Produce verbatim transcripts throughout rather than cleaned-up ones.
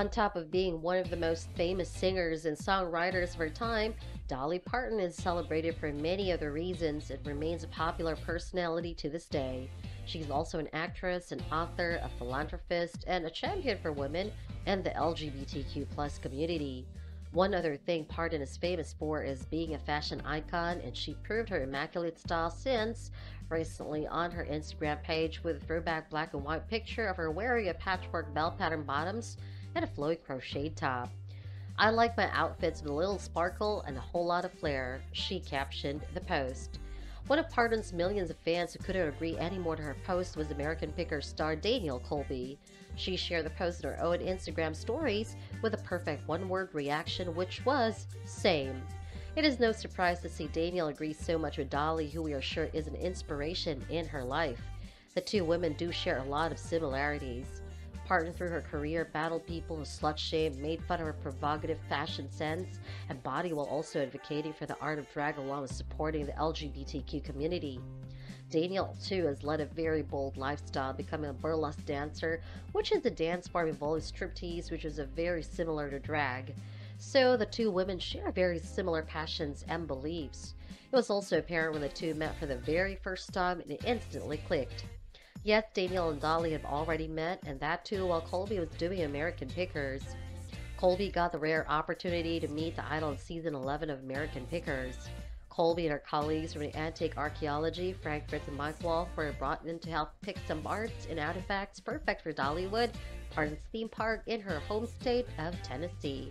On top of being one of the most famous singers and songwriters of her time, Dolly Parton is celebrated for many other reasons and remains a popular personality to this day. She's also an actress, an author, a philanthropist, and a champion for women and the L G B T Q plus community. One other thing Parton is famous for is being a fashion icon, and she proved her immaculate style since recently on her Instagram page with a throwback black and white picture of her wearing a patchwork bell pattern bottoms and a flowy crocheted top. "I like my outfits with a little sparkle and a whole lot of flair," she captioned the post. One of Parton's millions of fans who couldn't agree any more to her post was American Pickers star Danielle Colby. She shared the post in her own Instagram stories with a perfect one-word reaction, which was, "Same." It is no surprise to see Danielle agree so much with Dolly, who we are sure is an inspiration in her life. The two women do share a lot of similarities. Parton, through her career, battled people who slut-shamed, made fun of her provocative fashion sense and body while also advocating for the art of drag along with supporting the L G B T Q community. Danielle, too, has led a very bold lifestyle, becoming a burlesque dancer, which is a dance form involving striptease, which is a very similar to drag. So the two women share very similar passions and beliefs. It was also apparent when the two met for the very first time and it instantly clicked. Yes, Danielle and Dolly have already met, and that too while Colby was doing American Pickers. Colby got the rare opportunity to meet the idol in season eleven of American Pickers. Colby and her colleagues from the Antique Archaeology, Frank Fritz and Mike Wolfe, were brought in to help pick some arts and artifacts perfect for Dollywood, Parton's theme park in her home state of Tennessee.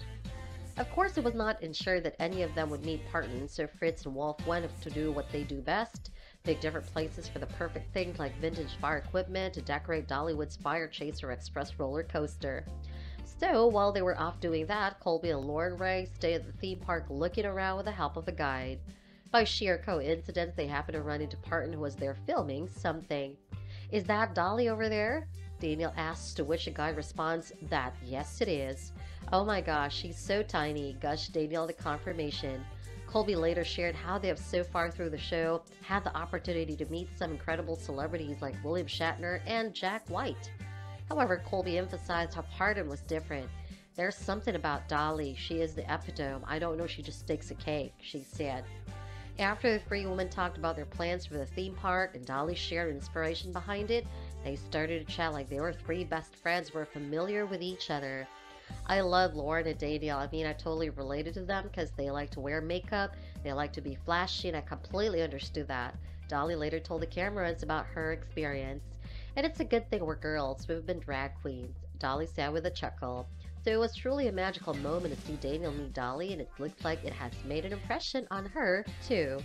Of course, it was not ensured that any of them would meet Parton, so Fritz and Wolfe went to do what they do best, pick different places for the perfect things like vintage fire equipment to decorate Dollywood's Fire Chaser Express roller coaster. So, while they were off doing that, Colby and Lauren Ray stayed at the theme park looking around with the help of a guide. By sheer coincidence, they happened to run into Parton, who was there filming something. "Is that Dolly over there?" Danielle asks, to which a guy responds that yes it is. "Oh my gosh, she's so tiny," gushed Danielle to confirmation. Colby later shared how they have so far through the show had the opportunity to meet some incredible celebrities like William Shatner and Jack White. However, Colby emphasized how Parton was different. "There's something about Dolly. She is the epitome. I don't know, she just takes a cake," she said. After the three women talked about their plans for the theme park and Dolly shared inspiration behind it, they started to chat like they were three best friends who were familiar with each other. I love Lauren and Danielle. I mean, I totally related to them because they like to wear makeup, they like to be flashy, and I completely understood that. Dolly later told the cameras about her experience. "And it's a good thing we're girls. We've been drag queens," Dolly said with a chuckle. So it was truly a magical moment to see Danielle meet Dolly, and it looks like it has made an impression on her, too.